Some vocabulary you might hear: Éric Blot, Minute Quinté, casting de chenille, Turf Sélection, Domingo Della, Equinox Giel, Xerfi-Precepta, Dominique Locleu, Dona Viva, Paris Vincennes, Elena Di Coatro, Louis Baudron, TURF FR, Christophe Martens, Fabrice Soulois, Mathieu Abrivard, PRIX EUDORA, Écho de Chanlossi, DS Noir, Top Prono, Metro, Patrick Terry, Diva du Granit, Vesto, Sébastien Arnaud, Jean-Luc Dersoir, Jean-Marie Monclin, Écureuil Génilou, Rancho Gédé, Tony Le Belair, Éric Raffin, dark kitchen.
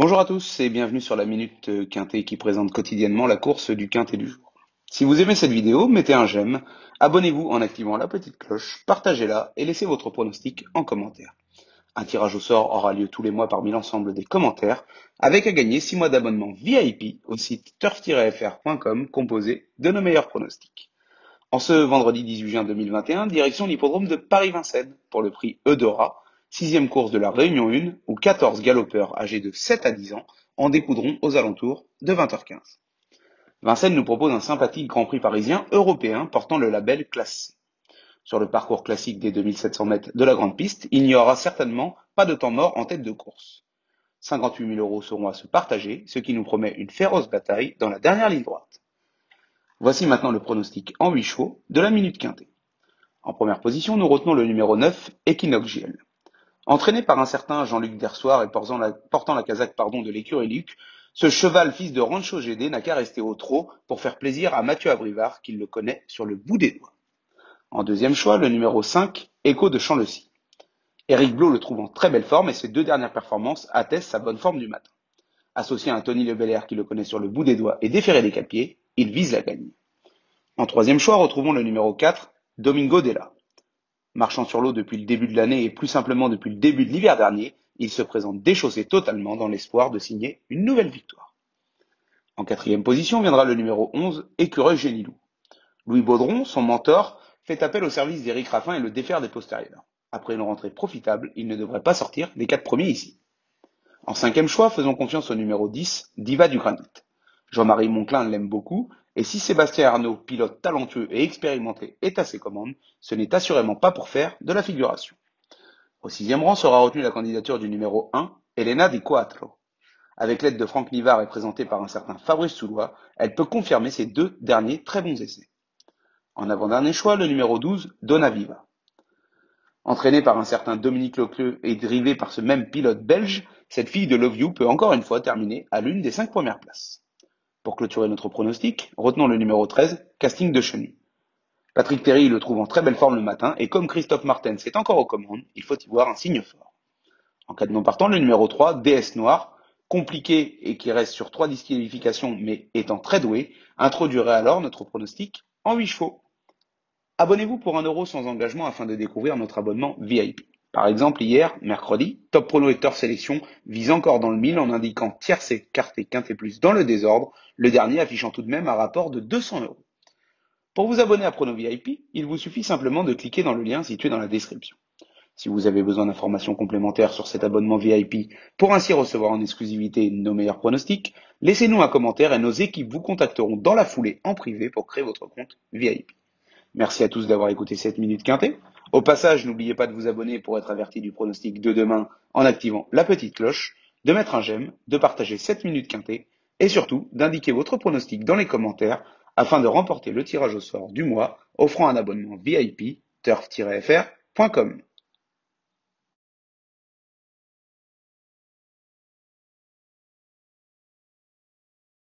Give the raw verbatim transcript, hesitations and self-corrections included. Bonjour à tous et bienvenue sur la Minute Quintet qui présente quotidiennement la course du Quintet du jour. Si vous aimez cette vidéo, mettez un j'aime, abonnez-vous en activant la petite cloche, partagez-la et laissez votre pronostic en commentaire. Un tirage au sort aura lieu tous les mois parmi l'ensemble des commentaires, avec à gagner six mois d'abonnement V I P au site turf tiret f r point com composé de nos meilleurs pronostics. En ce vendredi dix-huit juin deux mille vingt et un, direction l'hippodrome de Paris Vincennes pour le prix Eudora, sixième course de la Réunion un, où quatorze galopeurs âgés de sept à dix ans en découdront aux alentours de vingt heures quinze. Vincennes nous propose un sympathique Grand Prix parisien européen portant le label classé. Sur le parcours classique des deux mille sept cents mètres de la grande piste, il n'y aura certainement pas de temps mort en tête de course. cinquante-huit mille euros seront à se partager, ce qui nous promet une féroce bataille dans la dernière ligne droite. Voici maintenant le pronostic en huit chevaux de la Minute Quintet. En première position, nous retenons le numéro neuf, Equinox Giel. Entraîné par un certain Jean-Luc Dersoir et portant la, portant la casaque pardon, de l'écureuil, ce cheval fils de Rancho Gédé n'a qu'à rester au trot pour faire plaisir à Mathieu Abrivard, qui le connaît sur le bout des doigts. En deuxième choix, le numéro cinq, Écho de Chanlossi. Éric Blot le trouve en très belle forme et ses deux dernières performances attestent sa bonne forme du matin. Associé à un Tony Le Belair qui le connaît sur le bout des doigts et déféré des quatre pieds, il vise la gagne. En troisième choix, retrouvons le numéro quatre, Domingo Della. Marchant sur l'eau depuis le début de l'année et plus simplement depuis le début de l'hiver dernier, il se présente déchaussé totalement dans l'espoir de signer une nouvelle victoire. En quatrième position viendra le numéro onze, Écureuil Génilou. Louis Baudron, son mentor, fait appel au service d'Éric Raffin et le défère des postérieurs. Après une rentrée profitable, il ne devrait pas sortir des quatre premiers ici. En cinquième choix, faisons confiance au numéro dix, Diva du Granit. Jean-Marie Monclin l'aime beaucoup, et si Sébastien Arnaud, pilote talentueux et expérimenté, est à ses commandes, ce n'est assurément pas pour faire de la figuration. Au sixième rang sera retenue la candidature du numéro un, Elena Di Coatro. Avec l'aide de Franck Nivard et présentée par un certain Fabrice Soulois, elle peut confirmer ses deux derniers très bons essais. En avant-dernier choix, le numéro douze, Dona Viva. Entraînée par un certain Dominique Locleu et drivée par ce même pilote belge, cette fille de Love You peut encore une fois terminer à l'une des cinq premières places. Pour clôturer notre pronostic, retenons le numéro treize, casting de chenille. Patrick Terry le trouve en très belle forme le matin et comme Christophe Martens est encore aux commandes, il faut y voir un signe fort. En cas de non partant, le numéro trois, D S Noir, compliqué et qui reste sur trois disqualifications mais étant très doué, introduirait alors notre pronostic en huit chevaux. Abonnez-vous pour un euro sans engagement afin de découvrir notre abonnement V I P. Par exemple, hier, mercredi, Top Prono et Turf Sélection visent encore dans le mille en indiquant tiercé, quarté, quinté plus dans le désordre, le dernier affichant tout de même un rapport de deux cents euros. Pour vous abonner à Prono V I P, il vous suffit simplement de cliquer dans le lien situé dans la description. Si vous avez besoin d'informations complémentaires sur cet abonnement V I P pour ainsi recevoir en exclusivité nos meilleurs pronostics, laissez-nous un commentaire et nos équipes vous contacteront dans la foulée en privé pour créer votre compte V I P. Merci à tous d'avoir écouté cette Minute Quintet. Au passage, n'oubliez pas de vous abonner pour être averti du pronostic de demain en activant la petite cloche, de mettre un j'aime, de partager cette Minute Quintet et surtout d'indiquer votre pronostic dans les commentaires afin de remporter le tirage au sort du mois offrant un abonnement V I P turf tiret f r point com.